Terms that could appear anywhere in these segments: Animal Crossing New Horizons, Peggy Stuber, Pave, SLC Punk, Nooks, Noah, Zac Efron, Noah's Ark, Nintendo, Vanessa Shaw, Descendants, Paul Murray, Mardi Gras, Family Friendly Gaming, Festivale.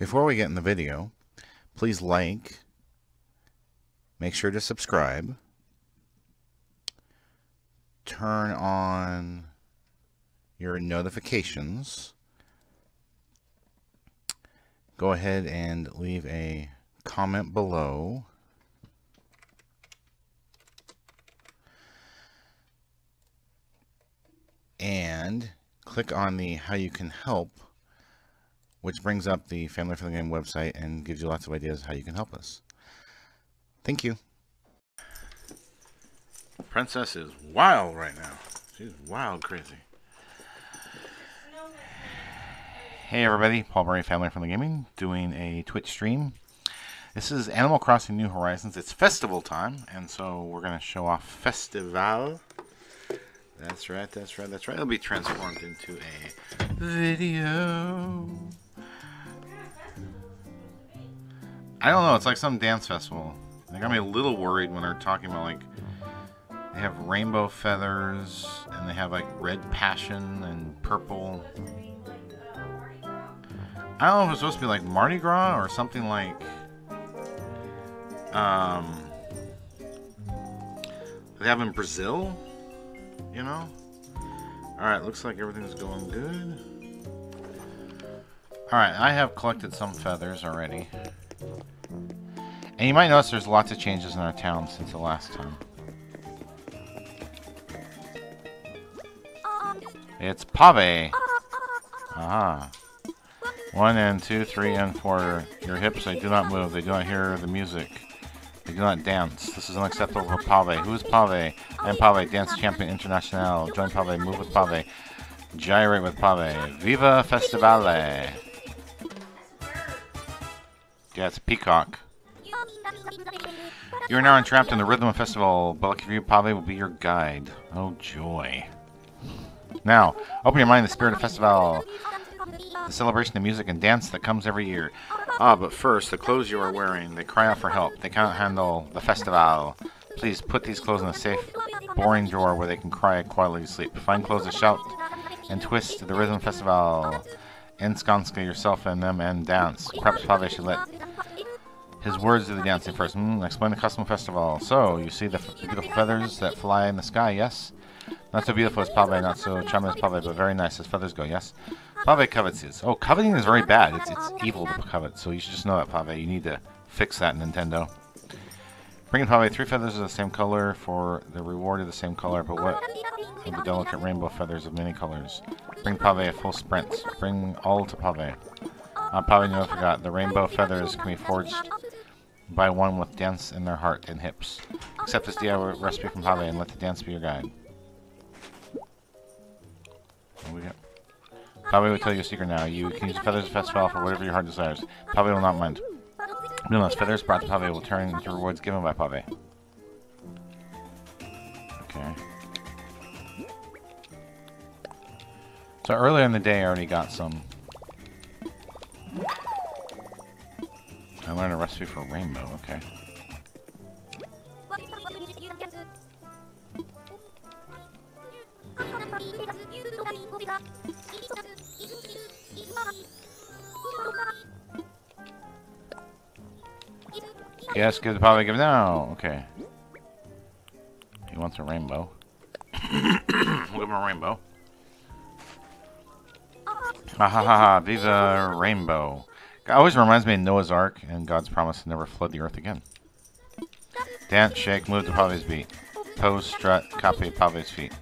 Before we get in the video, please like, make sure to subscribe, turn on your notifications, go ahead and leave a comment below. And click on the How You Can Help, which brings up the Family Friendly Gaming website and gives you lots of ideas how you can help us. Thank you. Princess is wild right now. She's wild crazy. Hey everybody, Paul Murray, Family Friendly Gaming, doing a Twitch stream. This is Animal Crossing New Horizons. It's festival time, and so we're going to show off Festivale. That's right, that's right, that's right. It'll be transformed into a video. I don't know, it's like some dance festival. They got me a little worried when they're talking about, like, they have rainbow feathers, and they have, like, red passion and purple. I don't know if it's supposed to be, like, Mardi Gras or something like, they have in Brazil. You know? Alright, looks like everything's going good. Alright, I have collected some feathers already. And you might notice there's lots of changes in our town since the last time. It's Pave! Aha. 1 and 2, 3 and 4. Your hips, they do not move. They do not hear the music. They do not dance. This is unacceptable for Pave. Who is Pave? I'm Pave, Dance Champion International. Join Pave, move with Pave, gyrate with Pave. Viva Festivale! Yeah, it's a peacock. You are now entrapped in the rhythm of festival, but lucky for you, Pave will be your guide. Oh, joy. Now, open your mind to the spirit of festival. The celebration of music and dance that comes every year. Ah, but first, the clothes you are wearing, they cry out for help. They cannot handle the festival. Please put these clothes in a safe, boring drawer where they can cry a quality sleep. Find clothes that shout and twist to the rhythm festival. Ensconce yourself in them and dance. Perhaps Pave should let his words do the dancing first. Explain the custom festival. So, you see the beautiful feathers that fly in the sky, yes? Not so beautiful as Pave, not so charming as Pave, but very nice as feathers go, yes? Pave covets is. Oh, coveting is very bad. It's evil to covet, so you should just know that, Pave. You need to fix that, Nintendo. Bringing Pave 3 feathers of the same color for the reward of the same color, but what of the delicate rainbow feathers of many colors? Bring Pave a full sprint. Bring all to Pave. Pave never forgot. The rainbow feathers can be forged by one with dance in their heart and hips. Accept this DIY recipe from Pave and let the dance be your guide. What do we got? Pave will tell you a secret now. You can use the feathers of festival for whatever your heart desires. Pave will not mind. Numerous feathers brought to Pave will turn into rewards given by Pave. Okay. So earlier in the day I already got some. I learned a recipe for rainbow, okay. Yes, give the Pave, give it now. Okay. He wants a rainbow. We'll give him a rainbow. Ha ha ha, Viva Rainbow. It always reminds me of Noah's Ark and God's promise to never flood the earth again. Dance, shake, move to Pave's beat. Pose, strut, copy Pave's feet.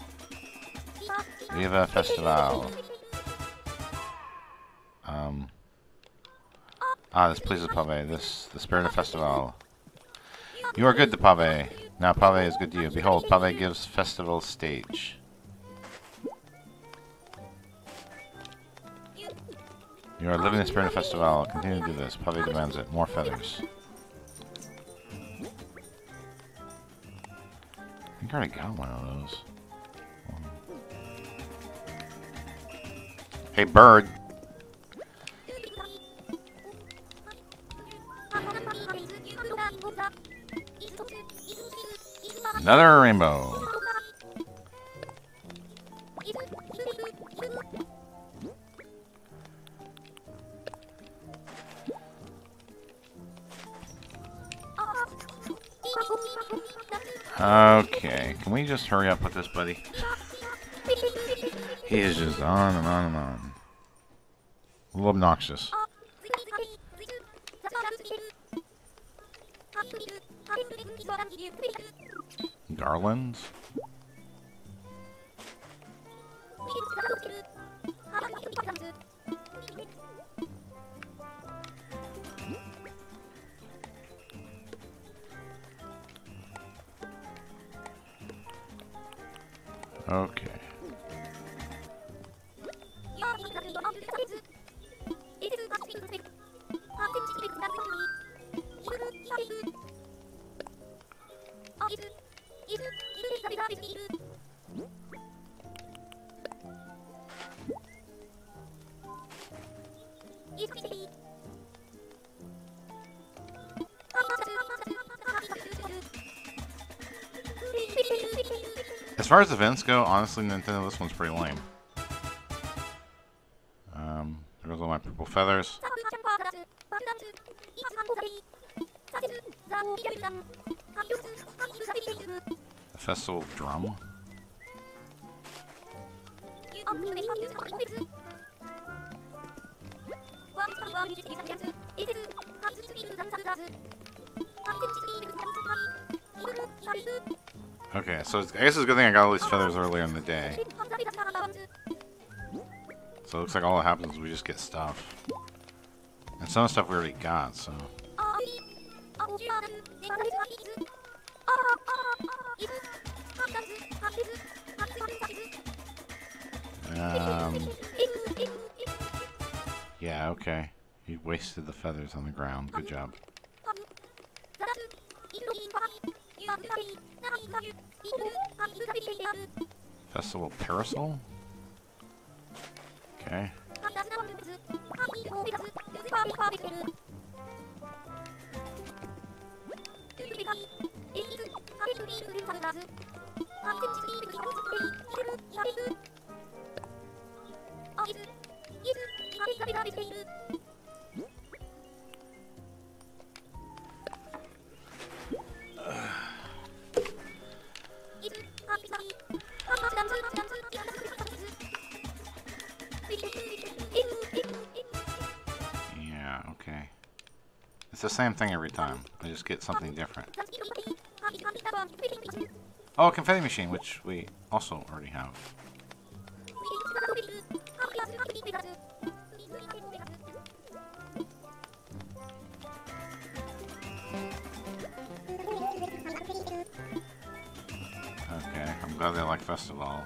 Viva Festival. Ah, this pleases Pave. This, the spirit of festival. You are good to Pave. Now Pave is good to you. Behold, Pave gives festival stage. You are living the spirit of festival. Continue to do this. Pave demands it. More feathers. I think I already got one of those. Hey, bird. Another rainbow. Okay, can we just hurry up with this, buddy? He is just on and on and on. A little obnoxious. Garlands? Okay. As far as events go, honestly, Nintendo, this one's pretty lame. There goes all my purple feathers. The festival drum. Okay, so I guess it's a good thing I got all these feathers earlier in the day. So it looks like all that happens is we just get stuff. And some stuff we already got, so... Yeah, okay. You wasted the feathers on the ground. Good job. Festival parasol? Okay. Yeah, okay. It's the same thing every time. I just get something different. Oh, a confetti machine, which we also already have. Okay, I'm glad they like Festivale.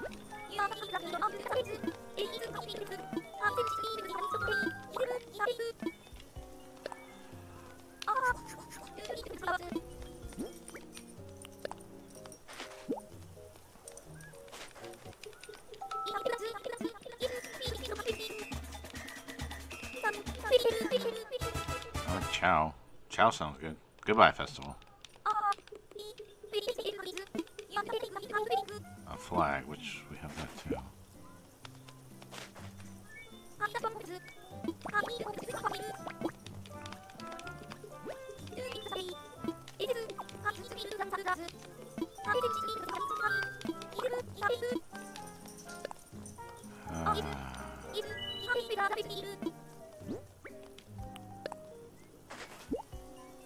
Oh, chow. Chow sounds good. Goodbye, Festivale. A flag, which we have that too.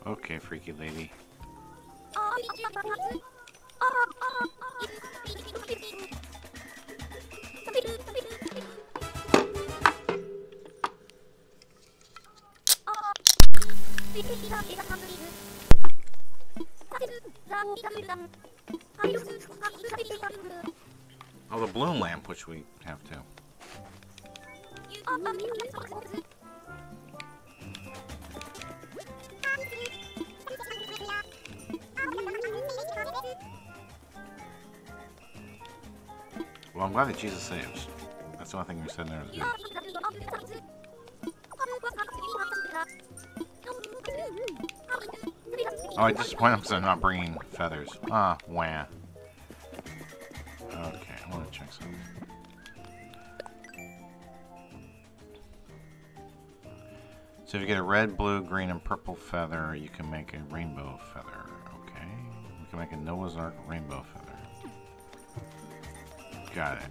Okay, freaky lady. Oh, the balloon lamp, which we have too. Well, I'm glad that Jesus saves. That's the only thing we said there is good. Oh, I disappointed because I'm not bringing feathers. Ah, wah. Okay, I want to check something. So if you get a red, blue, green, and purple feather, you can make a rainbow feather. Okay. We can to make a Noah's Ark rainbow feather. Got it.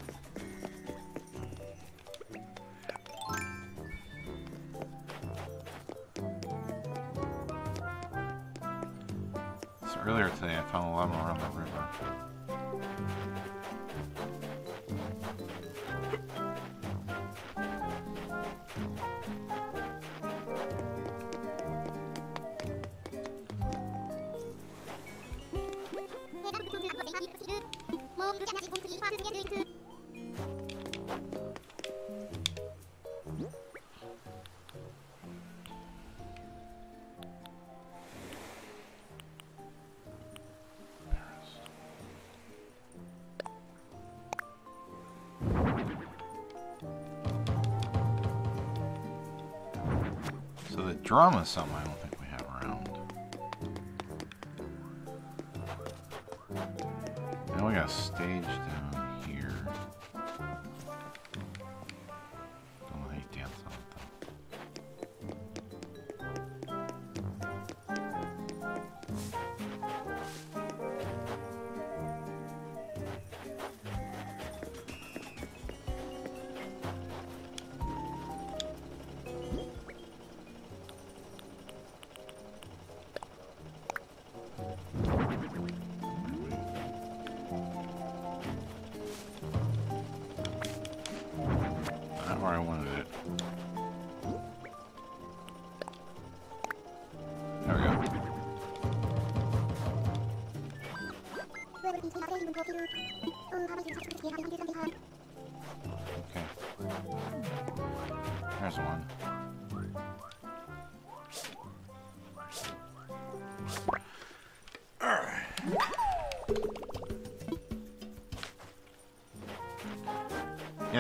So earlier today I found a lot more on the river. Drama is something I don't think we have around. Now we got a stage down here. Don't know how you dance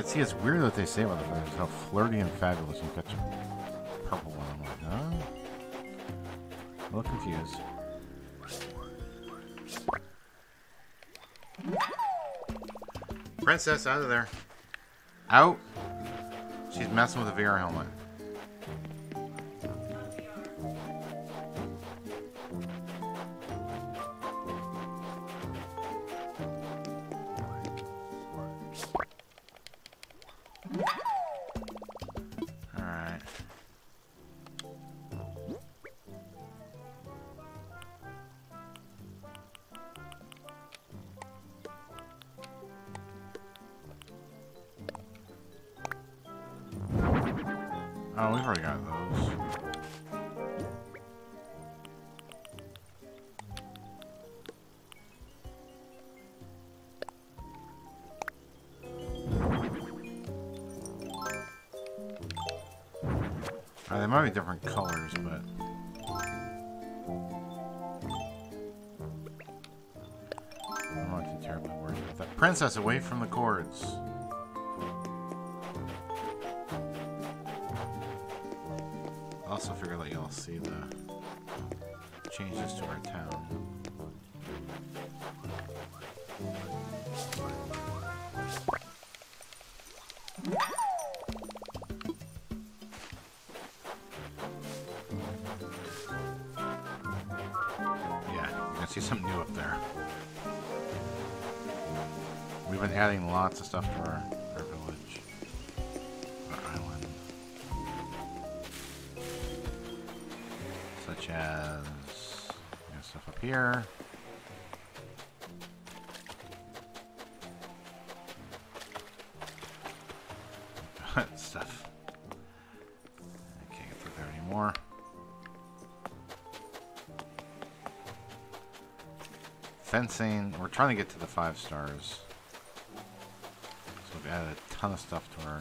See, it's weird that they say about the feathers how flirty and fabulous and catch a purple one. I'm like, no. I'm a little confused. Princess, out of there. Out. She's messing with a VR helmet. They might be different colors, but I'm not too terribly worried about that. Princess, away from the cords. I also figured that y'all see the changes to our town. Adding lots of stuff to our village, our island, such as stuff up here. Stuff. I can't get through there anymore. Fencing. We're trying to get to the 5 stars. Add a ton of stuff to her.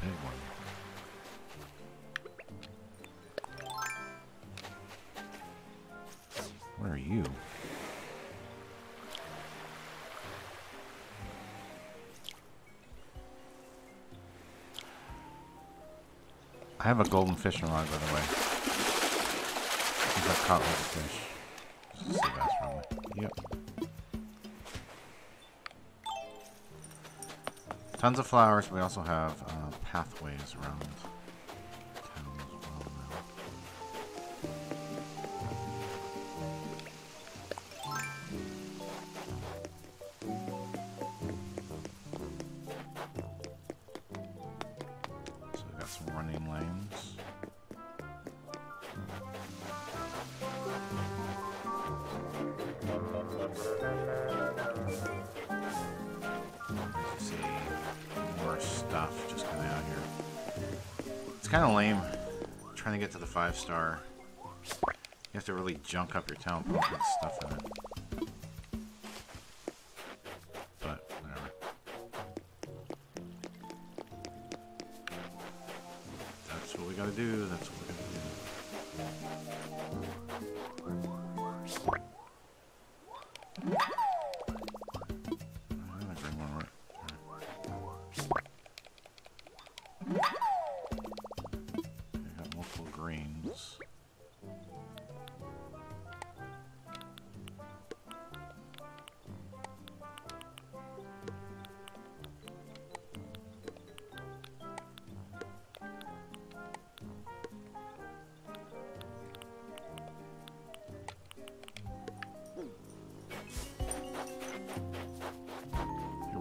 Big one. Where are you? I have a golden fishing rod, by the way. I caught little fish. This is the best one. Yep. Tons of flowers. We also have pathways around. stuff just coming out here. It's kind of lame trying to get to the 5-star. You have to really junk up your town and put stuff in it. But, whatever. That's what we gotta do, that's what we're gonna do.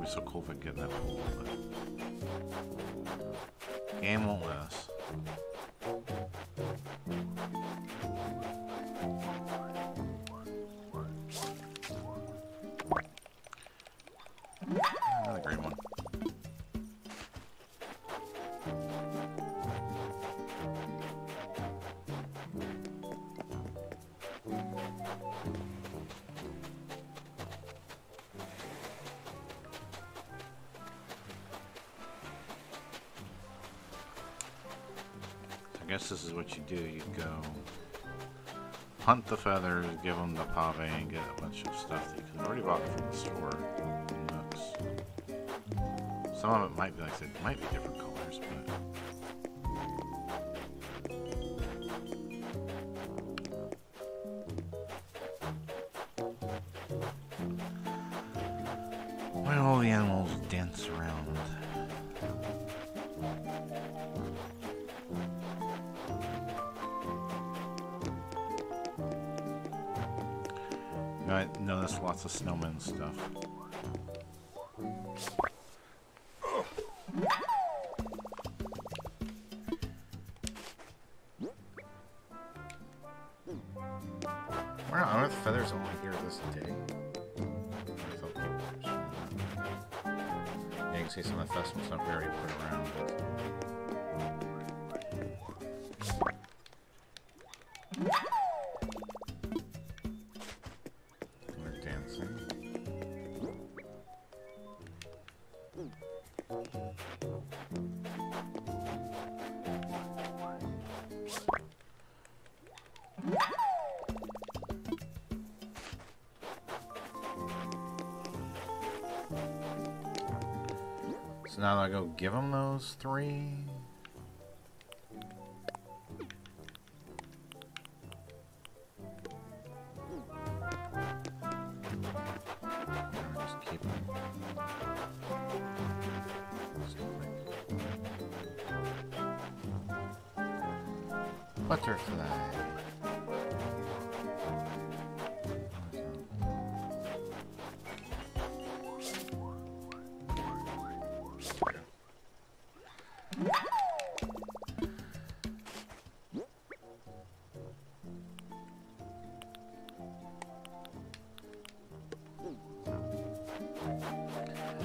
So cool if I get in that pool, but game won't last. Another green one. I guess this is what you do, you go hunt the feathers, give them the pave, and get a bunch of stuff that you could already bought from the store in Nooks. Some of it might be, like I said, it might be different colors, but... why do all the animals dance around? I noticed lots of snowman stuff. Wow, I don't know if feathers only here this day. Yeah, you can see some of the festival stuff we already put around. So now I go give them those three. Butterfly.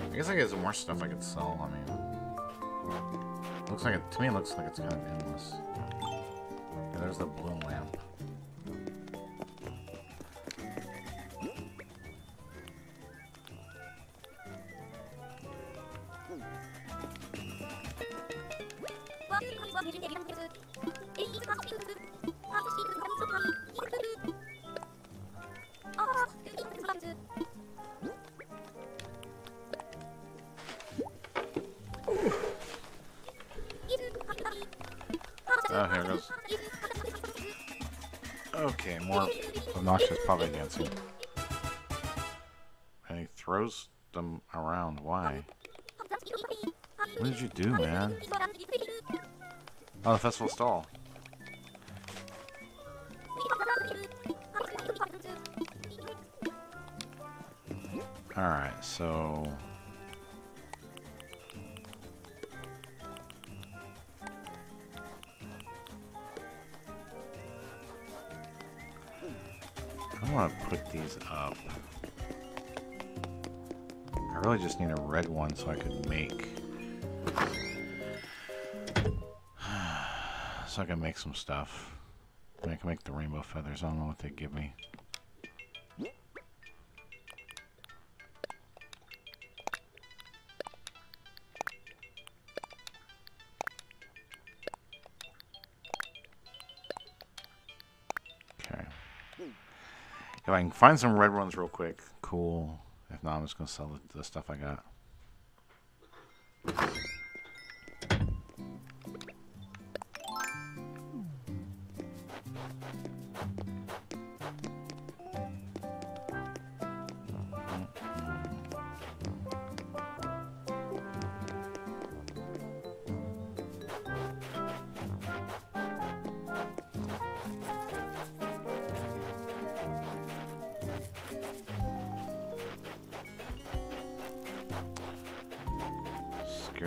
I guess I get some more stuff I could sell. I mean, looks like it, to me it looks like it's kind of endless. There's the blue lamp. Oh, here it goes. Okay, more obnoxious pave dancing. And he throws them around. Why? What did you do, man? Oh, the festival stall. Alright, so... I want to put these up. I really just need a red one so I could make... So I can make some stuff. I can make the rainbow feathers. I don't know what they give me. Okay. If I can find some red ones real quick, cool. If not, I'm just going to sell the stuff I got.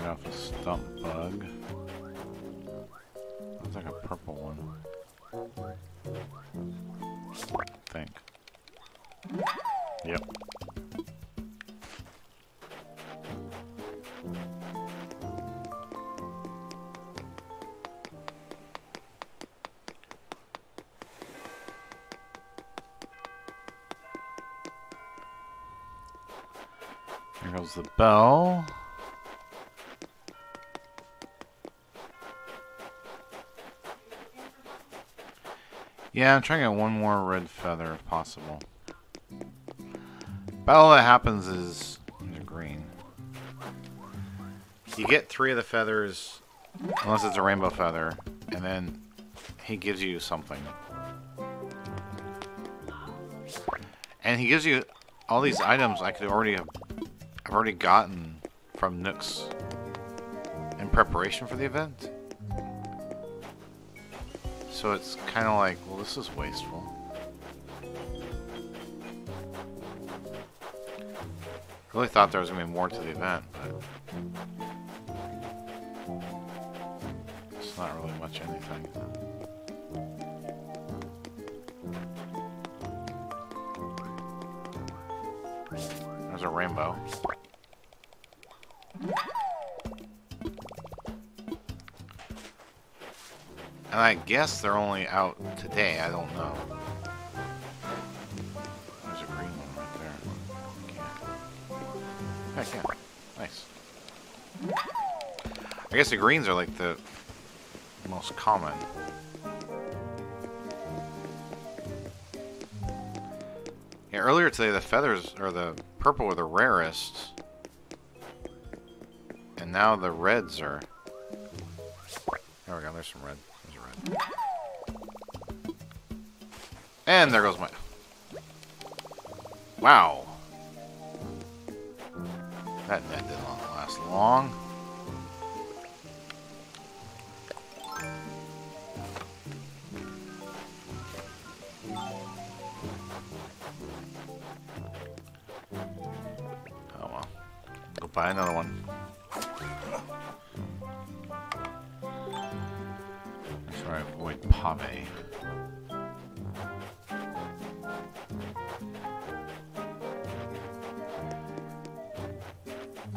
Off a stump bug. Looks like a purple one. I think. Yep. Here goes the bell. Yeah, I'm trying to get one more red feather if possible. But all that happens is they're green. You get 3 of the feathers, unless it's a rainbow feather, and then he gives you something. And he gives you all these items I could already have, I've already gotten from Nooks in preparation for the event. So it's kind of like, well, this is wasteful. Really thought there was going to be more to the event, but it's not really much anything. There's a rainbow. And I guess they're only out today, I don't know. There's a green one right there. I can't. Nice. I guess the greens are like the most common. Yeah, earlier today the feathers, or the purple were the rarest. And now the reds are... There we go, there's some red. And there goes my... Wow. That net didn't last long. Oh well. Go buy another one. That's where I avoid Pave.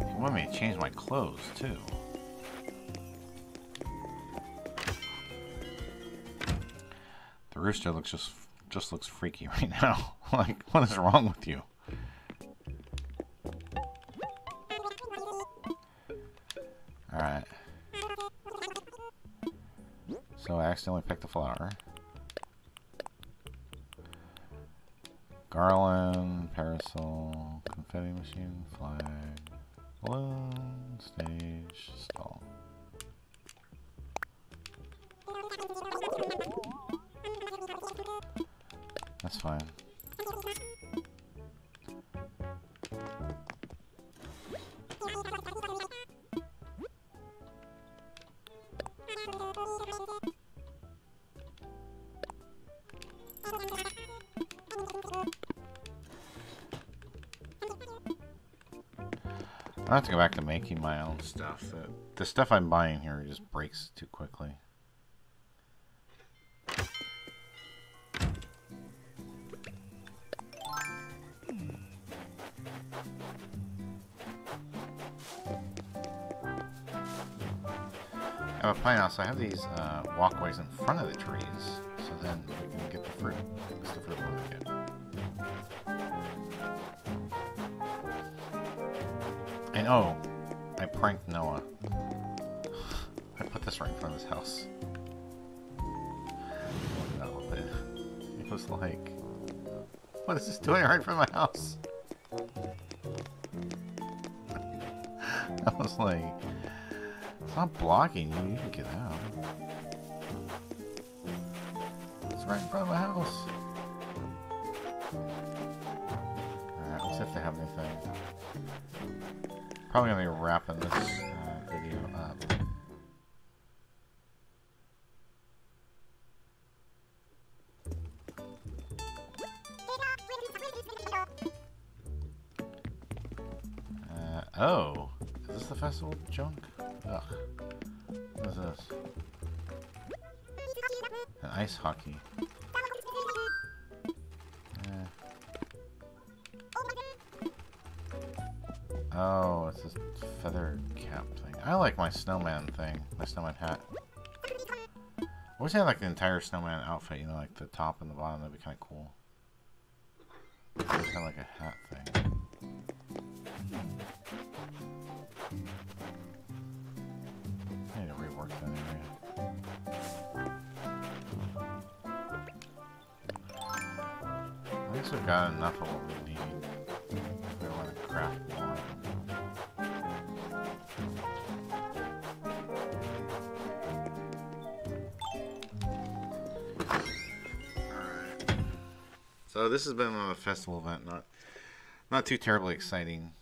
I want me to change my clothes too. The rooster looks just looks freaky right now. Like, what is wrong with you? All right. So I accidentally picked the flower. Garland, parasol, confetti machine, flag. Balloon, stage, stall. That's fine. I have to go back to making my own stuff. The stuff I'm buying here just breaks too quickly. I above Pinehouse, I have these walkways in front of the trees, so then we can get the fruit. At least the fruit one we get. And oh, I pranked Noah. I put this right in front of his house. It was like, what is this doing right in front of my house? I was like, it's not blocking you, you can get out. It's right in front of my house. Alright, let's see if they have anything. Probably gonna be wrapping this video up. Oh, is this the festival junk? Ugh. What is this? An ice hockey. Oh, it's this feather cap thing. I like my snowman thing, my snowman hat. I wish I had like the entire snowman outfit, you know, like the top and the bottom. That'd be kind of cool. I wish I had like a hat thing. I need to rework that area. I guess we've got enough of what we need if we want to craft more. Alright. So this has been a festival event, not too terribly exciting.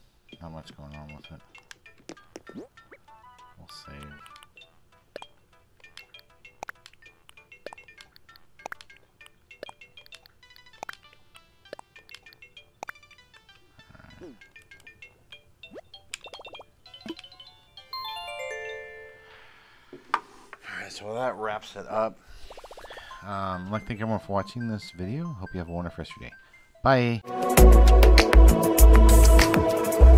Not much going on with it. We'll save. All right. Alright, so that wraps it up. I'd like to thank everyone for watching this video. Hope you have a wonderful rest of your day. Bye!